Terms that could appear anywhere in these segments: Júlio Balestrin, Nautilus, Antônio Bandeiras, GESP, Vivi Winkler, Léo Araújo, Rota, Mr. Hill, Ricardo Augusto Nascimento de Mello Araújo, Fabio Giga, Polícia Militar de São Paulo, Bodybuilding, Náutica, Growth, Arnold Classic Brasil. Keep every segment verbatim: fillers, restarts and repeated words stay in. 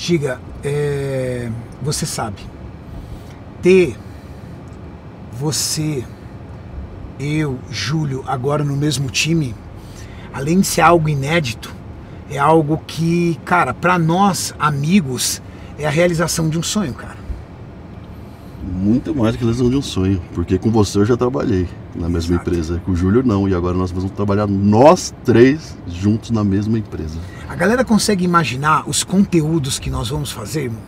Giga, é, você sabe, ter você, eu, Júlio, agora no mesmo time, além de ser algo inédito, é algo que, cara, pra nós, amigos, é a realização de um sonho, cara. Muito mais do que a realização de um sonho, porque com você eu já trabalhei na mesma Exato. empresa, com o Júlio não, e agora nós vamos trabalhar nós três juntos na mesma empresa. A galera consegue imaginar os conteúdos que nós vamos fazer, irmão?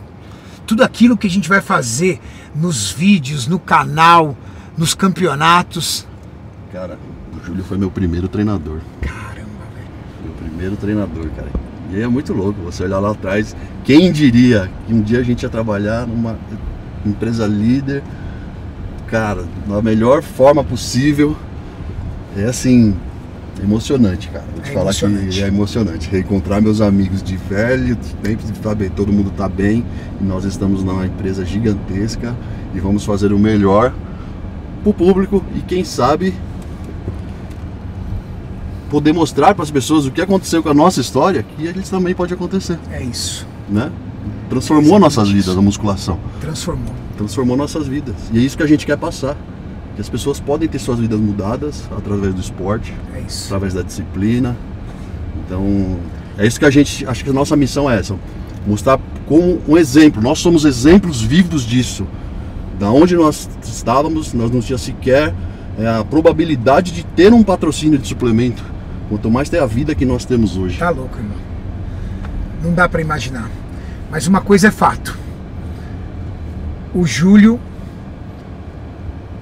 Tudo aquilo que a gente vai fazer nos vídeos, no canal, nos campeonatos. Cara, o Júlio foi meu primeiro treinador. Caramba, velho. Meu primeiro treinador, cara. E é muito louco você olhar lá atrás. Quem diria que um dia a gente ia trabalhar numa empresa líder, cara, da melhor forma possível. É assim, emocionante, cara. Vou te é falar emocionante. que é emocionante. Reencontrar meus amigos de velho, sempre tá bem, todo mundo tá bem. E nós estamos numa empresa gigantesca e vamos fazer o melhor pro público e quem sabe poder mostrar para as pessoas o que aconteceu com a nossa história, que eles também pode acontecer. É isso. Né? Transformou é nossas vidas, isso. a musculação. Transformou. Transformou nossas vidas. E é isso que a gente quer passar. Que as pessoas podem ter suas vidas mudadas através do esporte, é isso. através da disciplina. Então, é isso que a gente, acho que a nossa missão é essa. Mostrar como um exemplo. Nós somos exemplos vivos disso. Da onde nós estávamos, nós não tinha sequer é, a probabilidade de ter um patrocínio de suplemento. Quanto mais ter a vida que nós temos hoje. Tá louco, irmão. Não dá pra imaginar. Mas uma coisa é fato. O Júlio,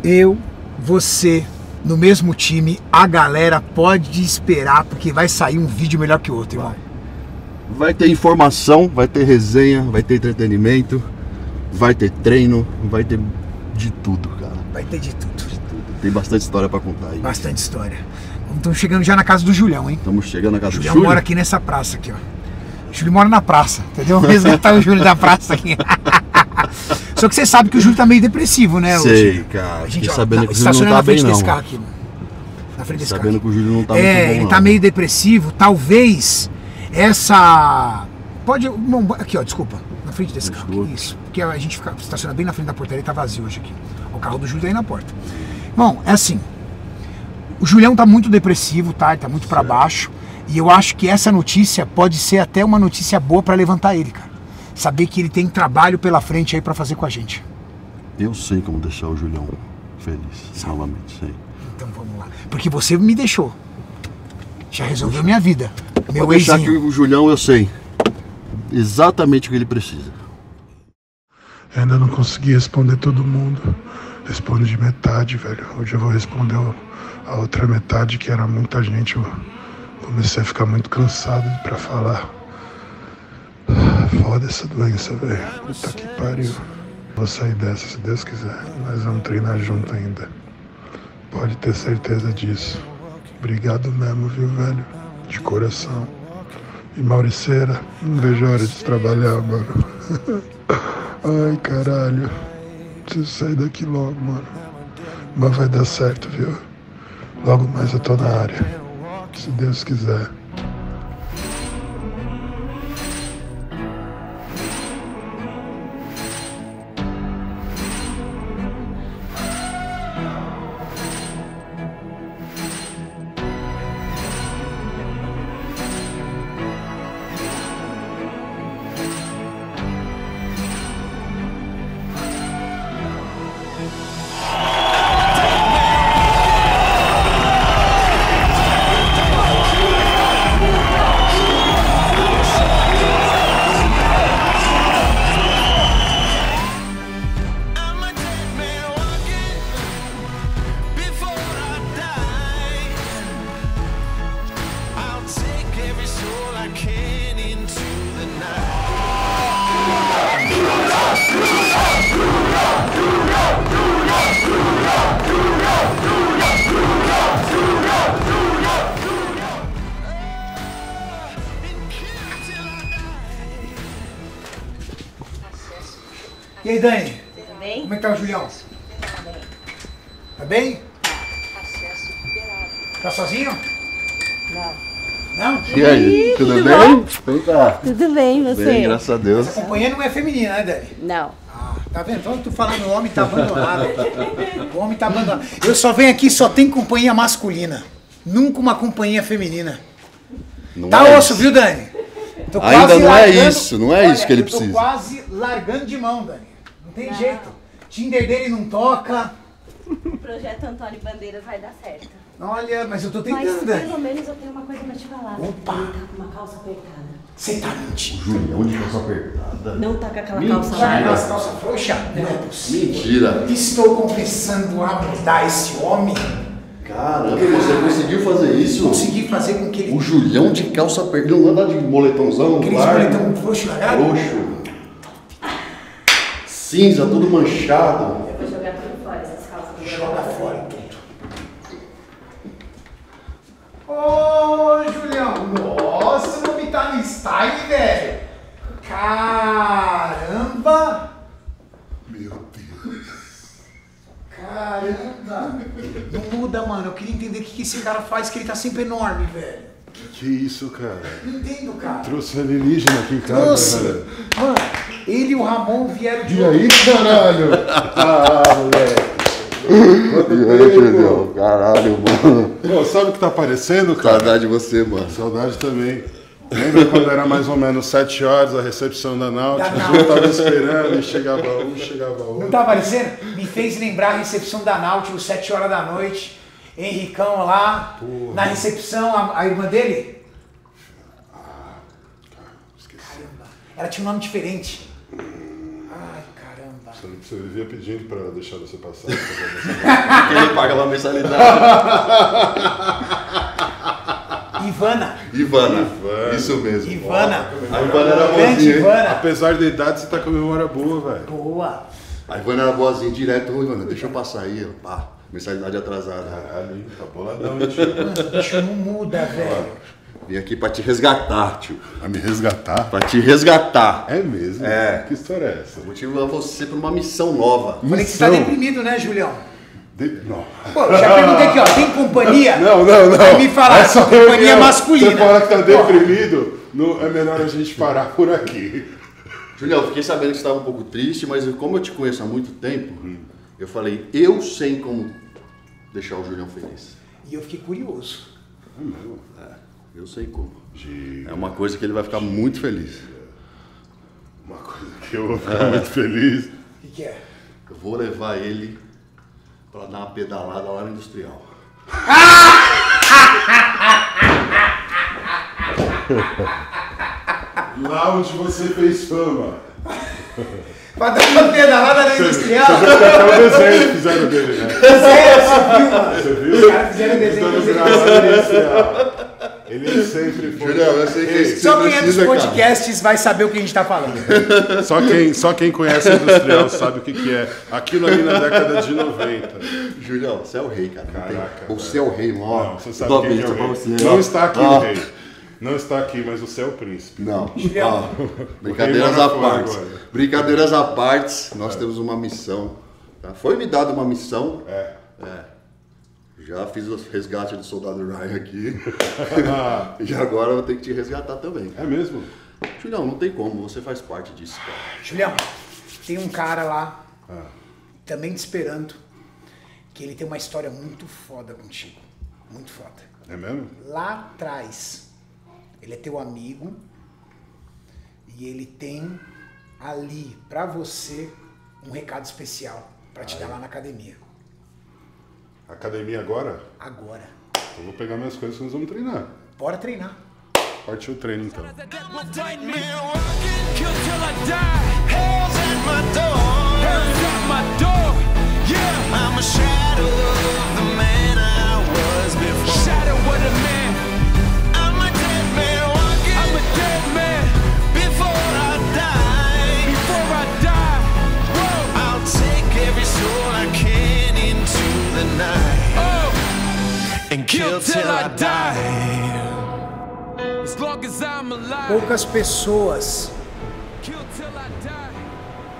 eu, você, no mesmo time, a galera pode esperar, porque vai sair um vídeo melhor que o outro, irmão. Vai ter informação, vai ter resenha, vai ter entretenimento, vai ter treino, vai ter de tudo, cara. Vai ter de tudo. De tudo. Tem bastante história pra contar aí. Bastante história. Estamos chegando já na casa do Julião, hein? Estamos chegando na casa do Julião. O Julião mora aqui nessa praça aqui, ó. O Júlio mora na praça, entendeu? Resgatar o Júlio da praça aqui. Só que você sabe que o Júlio tá meio depressivo, né? Sei, hoje. cara. A gente ó, sabendo tá, que o Júlio não tá bem, não. Carro aqui, na frente desse carro. Sabendo que o Júlio não tá é, muito bom, É, ele tá não. meio depressivo. Talvez essa... Pode... Bom, aqui, ó, desculpa. Na frente desse desculpa. carro. Que isso. Porque a gente fica, estaciona bem na frente da portaria e tá vazio hoje aqui. O carro do Júlio tá aí na porta. Bom, é assim... O Julião tá muito depressivo, tá? Ele tá muito para baixo. E eu acho que essa notícia pode ser até uma notícia boa para levantar ele, cara. Saber que ele tem trabalho pela frente aí para fazer com a gente. Eu sei como deixar o Julião feliz, salvamente, sei. Então vamos lá. Porque você me deixou. Já resolveu Poxa. minha vida. Eu meu ex. que o Julião eu sei exatamente o que ele precisa. Eu ainda não consegui responder todo mundo. Respondo de metade, velho. Hoje eu vou responder a outra metade, que era muita gente. Eu comecei a ficar muito cansado pra falar. Foda essa doença, velho. Puta que pariu. Vou sair dessa, se Deus quiser. Nós vamos treinar junto ainda. Pode ter certeza disso. Obrigado mesmo, viu, velho? De coração. E Mauriceira, não vejo a hora de trabalhar, mano. Ai, caralho. Preciso sair daqui logo, mano. Mas vai dar certo, viu? Logo mais eu tô na área. Se Deus quiser. E aí, Dani? Tudo bem? Como é que tá o Julião? Tá bem. Tá bem? Acesso liberado. Tá sozinho? Não. Não? E aí, tudo, tudo bem? Vem cá. Tudo bem, você? Bem, graças a Deus. Essa companhia não é feminina, né, Dani? Não. Ah, tá vendo? Então eu tô falando, o homem tá abandonado. O homem tá abandonado. Eu só venho aqui, só tem companhia masculina. Nunca uma companhia feminina. Não tá é osso, isso. Viu, Dani? Tô quase Ainda não largando. é isso, não é Olha, isso que ele eu tô precisa. Tô quase largando de mão, Dani. Não tem não. jeito. Tinder dele não toca. O projeto Antônio Bandeiras vai dar certo. Olha, mas eu tô tentando, Dani. Pelo menos eu tenho uma coisa pra te falar. Opa! Você tá com uma calça apertada. Você tá mentindo. Júlia, onde calça apertada? Não tá com aquela Mentira. calça lá. Mentira. Aquela calça frouxa? Não é possível. Mentira. Estou confessando a mudar esse homem. Caramba, você conseguiu fazer isso? Consegui fazer com que ele... O Julião de calça apertada. Não anda de moletomzão? Aquele moletão frouxo, cagado? Frouxo. Cinza, tudo manchado. Eu vou jogar tudo fora, essas calças. Joga fora tudo. Ô, Julião. Nossa, o nome tá no style, velho. Caramba. Meu Deus. Caramba. Não muda, mano. Eu queria entender o que esse cara faz, que ele tá sempre enorme, velho. Que que é isso, cara? Não entendo, cara. Trouxe alienígena aqui em casa, Trouxe. cara. Mano, ele e o Ramon vieram de... E aí, caralho? Ah, moleque. E aí, Pedro? Caralho, mano. Pô, sabe o que tá aparecendo, cara? Saudade de você, mano. Saudade também. Lembra quando era mais ou menos sete horas a recepção da Náutica? Da Náutica. Eu tava esperando e chegava um, chegava outro. Não tá aparecendo? Me fez lembrar a recepção da Náutica, sete horas da noite. Henricão lá, Porra. na recepção, a, a irmã dele? Ah, cara, esqueci. Caramba, ela tinha um nome diferente. Ai, caramba. Você, você vivia pedindo pra deixar você passar. Porque ele paga lá a mensalidade. Ivana. Ivana. Ivana. Isso mesmo. Ivana. Ó, a Ivana era bonzinha. Ivana. Apesar da idade, você tá com a memória boa, velho. Boa. A Ivana era boazinha, direto. Ô, Ivana, deixa eu passar aí, pá. Mensalidade atrasada. Caralho, tá boladão, tio. Bicho, não muda, velho. Vim aqui pra te resgatar, tio. Pra me resgatar? Pra te resgatar. É mesmo? É. Que história é essa? Vou te levar você pra uma missão nova. Missão? Falei que você tá deprimido, né, Julião? De... Não. Pô, já perguntei aqui, ó. Tem companhia? Não, não, não. Vai me falar, essa companhia masculina. Você fala que tá deprimido, não, é melhor a gente parar por aqui. Julião, fiquei sabendo que você tava um pouco triste, mas como eu te conheço há muito tempo, eu falei, eu sei como deixar o Julião feliz. E eu fiquei curioso. Ah, meu. É, eu sei como. Giga. É uma coisa que ele vai ficar Giga. muito feliz. Uma coisa que eu vou ficar é. muito feliz. O que, que é? Eu vou levar ele pra dar uma pedalada lá no industrial. Lá onde você fez fama. Pra dar uma pedalada na industrial. Você viu até o desenho que fizeram dele, né? Você viu? Os caras fizeram o desenho que fizeram dele. Ele sempre foi. Julião, eu sei que só quem é dos podcasts vai saber o que a gente tá falando. Só quem, só quem conhece o industrial sabe o que, que é. Aquilo ali na década de noventa. Julião, você é o rei, cara. Caraca. Você é o rei, mano. Não, você sabe quem é o rei. Você. Não está aqui ah. o rei. Não está aqui, mas você é o príncipe. Não. Ah, brincadeiras à parte. Brincadeiras à parte, nós é. temos uma missão. Tá? Foi me dada uma missão. É. é. Já fiz o resgate do soldado Ryan aqui. E agora eu vou ter que te resgatar também. É mesmo? Julião, não tem como. Você faz parte disso, cara. Julião, tem um cara lá, ah. também te esperando, que ele tem uma história muito foda contigo. Muito foda. É mesmo? Lá atrás... Ele é teu amigo e ele tem ali pra você um recado especial pra te Aí. dar lá na academia. Academia agora? Agora. Eu vou pegar minhas coisas e nós vamos treinar. Bora treinar. Partiu o treino então. Poucas pessoas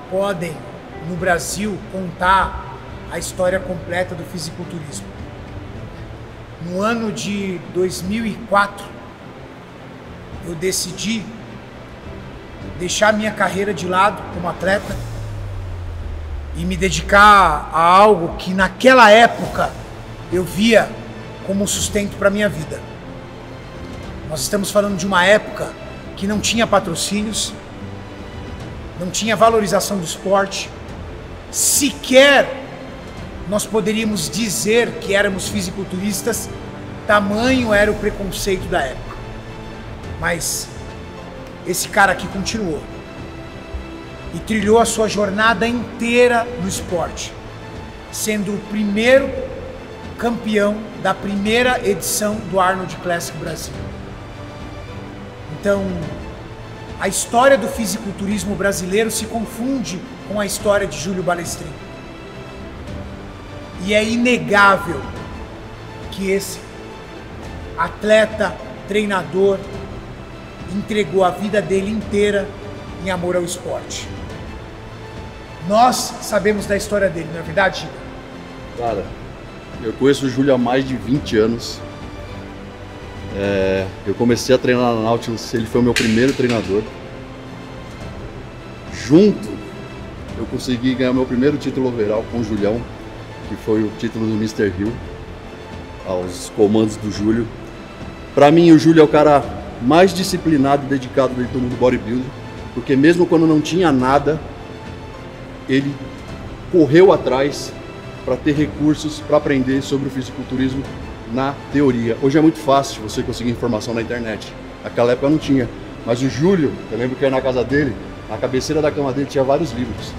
podem, no Brasil, contar a história completa do fisiculturismo. No ano de dois mil e quatro, eu decidi deixar minha carreira de lado como atleta e me dedicar a algo que naquela época eu via como sustento para minha vida. Nós estamos falando de uma época que não tinha patrocínios, não tinha valorização do esporte, sequer nós poderíamos dizer que éramos fisiculturistas, tamanho era o preconceito da época. Mas esse cara aqui continuou e trilhou a sua jornada inteira no esporte, sendo o primeiro campeão da primeira edição do Arnold Classic Brasil. Então, a história do fisiculturismo brasileiro se confunde com a história de Júlio Balestrin. E é inegável que esse atleta, treinador, entregou a vida dele inteira em amor ao esporte. Nós sabemos da história dele, não é verdade, Giga? Cara, eu conheço o Júlio há mais de vinte anos. É, eu comecei a treinar na Nautilus, ele foi o meu primeiro treinador. Junto, eu consegui ganhar meu primeiro título overall com o Julião, que foi o título do mister Hill, aos comandos do Júlio. Pra mim, o Júlio é o cara mais disciplinado e dedicado dentro do bodybuilding, porque mesmo quando não tinha nada, ele correu atrás para ter recursos para aprender sobre o fisiculturismo na teoria. Hoje é muito fácil você conseguir informação na internet. Naquela época não tinha. Mas o Júlio, eu lembro que era na casa dele, na cabeceira da cama dele tinha vários livros.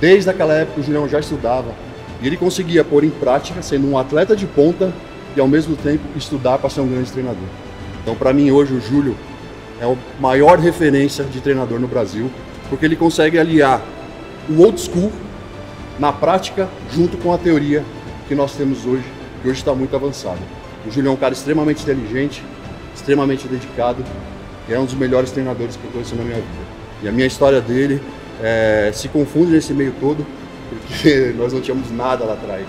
Desde aquela época o Julião já estudava. E ele conseguia pôr em prática, sendo um atleta de ponta e ao mesmo tempo estudar para ser um grande treinador. Então para mim hoje o Júlio é a maior referência de treinador no Brasil, porque ele consegue aliar o old school na prática junto com a teoria que nós temos hoje, que hoje está muito avançado. O Júlio é um cara extremamente inteligente, extremamente dedicado e é um dos melhores treinadores que eu conheço na minha vida. E a minha história dele é, se confunde nesse meio todo, porque nós não tínhamos nada lá atrás.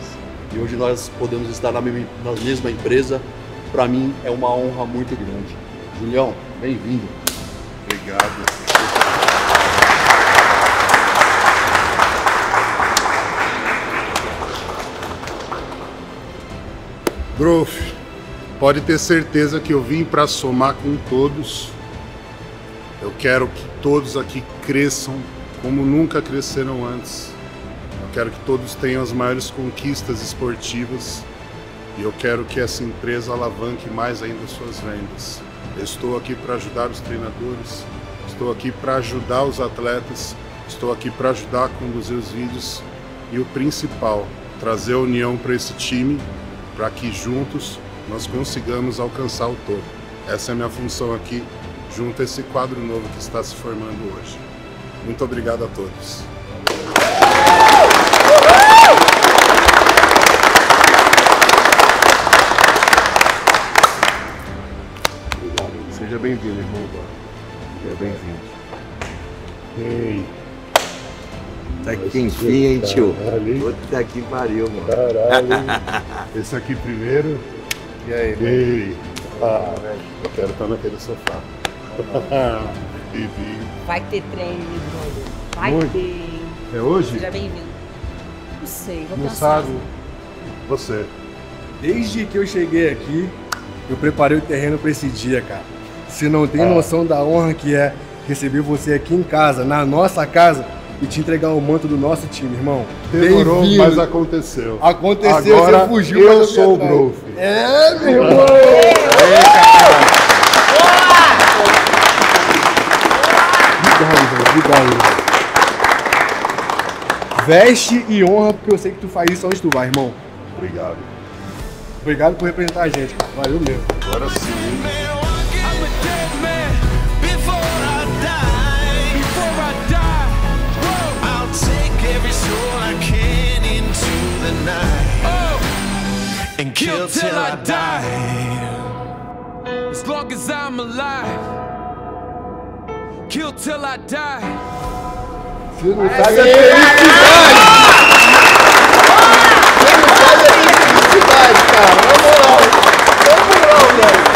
E hoje nós podemos estar na mesma, na mesma empresa. Para mim é uma honra muito grande. Julião, bem-vindo. Obrigado. Growth, pode ter certeza que eu vim para somar com todos. Eu quero que todos aqui cresçam como nunca cresceram antes. Eu quero que todos tenham as maiores conquistas esportivas e eu quero que essa empresa alavanque mais ainda suas vendas. Eu estou aqui para ajudar os treinadores, estou aqui para ajudar os atletas, estou aqui para ajudar a conduzir os vídeos e o principal, trazer a união para esse time, para que juntos nós consigamos alcançar o topo. Essa é a minha função aqui, junto a esse quadro novo que está se formando hoje. Muito obrigado a todos. Obrigado. Seja bem-vindo, irmão. Seja bem-vindo. Ei. Tá aqui enfim, hein, tio? Puta que pariu, mano. Caralho. Esse aqui primeiro. E aí, velho? Ei. Ah, velho. Eu quero estar naquele sofá. Vai ter treino, velho. Vai muito. Ter. É hoje? Seja bem-vindo. Não sei, vou não pensar. Não sabe? Você. Desde que eu cheguei aqui, eu preparei o terreno pra esse dia, cara. Você não tem ah. noção da honra que é receber você aqui em casa, na nossa casa, e te entregar o manto do nosso time, irmão. Demorou, mas aconteceu. Aconteceu, agora você fugiu. Eu sou o Growth. É, meu irmão! Obrigado, obrigado. Veste e honra, porque eu sei que tu faz isso onde tu vai, irmão. Obrigado. Obrigado por representar a gente, cara. Valeu mesmo. Agora sim. And kill till I die. As long as I'm alive. Kill till I die. Você não sabe a felicidade! Você não sabe a felicidade, cara! Na moral! Na moral, velho!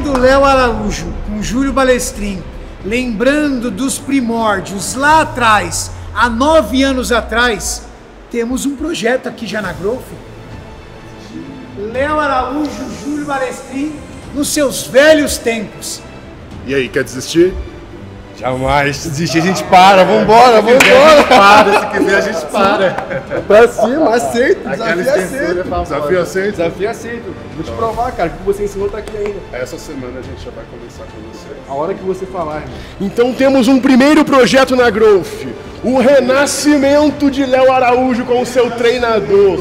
Conversando Léo Araújo com Júlio Balestrin, lembrando dos primórdios lá atrás, há nove anos atrás, temos um projeto aqui já na Growth. Léo Araújo, Júlio Balestrin, nos seus velhos tempos. E aí, quer desistir? Jamais desistir, a gente para, vambora, vambora. Se quiser, a gente para, se quiser a gente para. Pra cima, aceito, desafio aceito. Desafio aceito. Desafio aceito. Vou te provar, cara, que você ensinou tá aqui ainda. Essa semana a gente já vai conversar com você. A hora que você falar, irmão. Então temos um primeiro projeto na Growth. O renascimento de Léo Araújo com o seu treinador.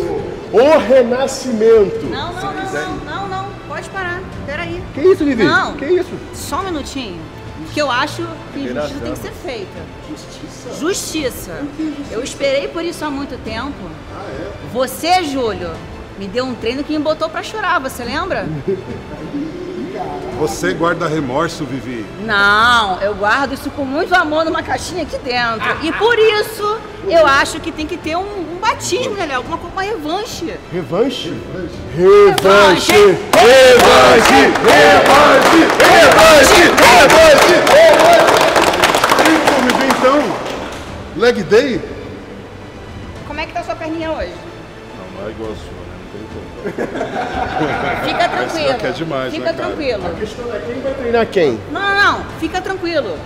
O renascimento. Não, não, não, não, não, pode parar, peraí. Que isso, Vivi? Não. Que isso? Só um minutinho. Porque eu acho que justiça tem que ser feita. Justiça? Justiça. Eu esperei por isso há muito tempo. Ah, é? Você, Júlio, me deu um treino que me botou pra chorar, você lembra? Você guarda remorso, Vivi? Não, eu guardo isso com muito amor numa caixinha aqui dentro. Ah, e por isso, eu acho que tem que ter um, um batismo, né, Léo? Alguma coisa, uma revanche. Revanche? Revanche! Revanche! Revanche! Revanche! Revanche! Revanche! Revanche! Vivi, então, leg day? Como é que tá a sua perninha hoje? Não, não é igual a sua. Fica tranquilo. É demais, fica né, tranquilo. A questão é quem vai treinar quem? Não, não, não. Fica tranquilo.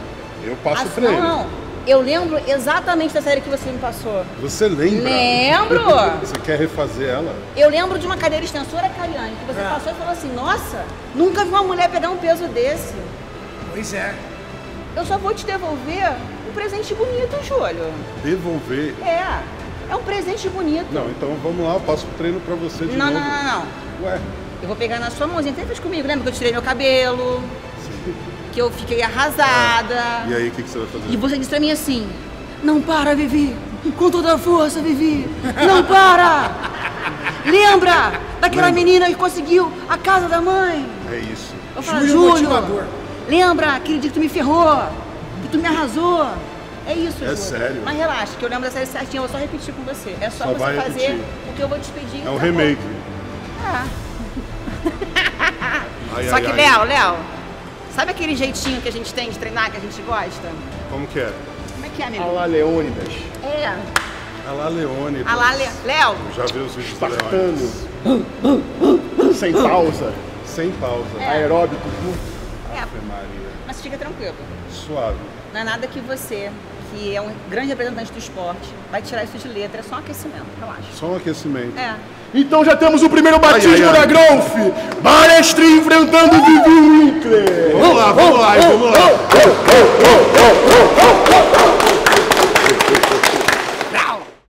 Eu passo pra ele. Não, eu lembro exatamente da série que você me passou. Você lembra? Lembro. Você quer refazer ela? Eu lembro de uma cadeira extensora, Cariane, que você é. passou e falou assim: nossa, nunca vi uma mulher pegar um peso desse. Pois é. Eu só vou te devolver um presente bonito, Júlio. Devolver? É. É um presente bonito. Não, então vamos lá, eu passo o treino pra você de não, novo. Não, não, não, não. Ué? Eu vou pegar na sua mãozinha, até fez comigo, lembra que eu tirei meu cabelo, sim, que eu fiquei arrasada. É. E aí, o que, que você vai fazer? E você disse pra mim assim, não para, Vivi, com toda a força, Vivi, não para! Lembra daquela lembra. menina que conseguiu a casa da mãe? É isso. Eu falo, Júlio, lembra aquele dia que tu me ferrou, que tu me arrasou? É isso, Júlio. É sério. Mas relaxa, que eu lembro da série certinha, eu vou só repetir com você. É só, só você fazer repetir. o que eu vou te pedir. É um tá remake. Ah. ai, só ai, que, ai. Léo, Léo, sabe aquele jeitinho que a gente tem de treinar, que a gente gosta? Como que é? Como é que é, amigo? A la Leônidas. É. A la Leônidas. A la Le... Léo. Eu já vi os vídeos do Leônidas. Sem pausa. Sem pausa. É. Aeróbico. É. Ave Maria. Mas fica tranquilo. Suave. Não é nada que você, que é um grande representante do esporte, vai tirar isso de letra, é só um aquecimento, relaxa. Só um aquecimento. É. Então já temos o primeiro batismo ai, ai, ai. da Growth. Balestrin enfrentando o Vivi Winkler. Vamos lá, vamos lá, vamos lá.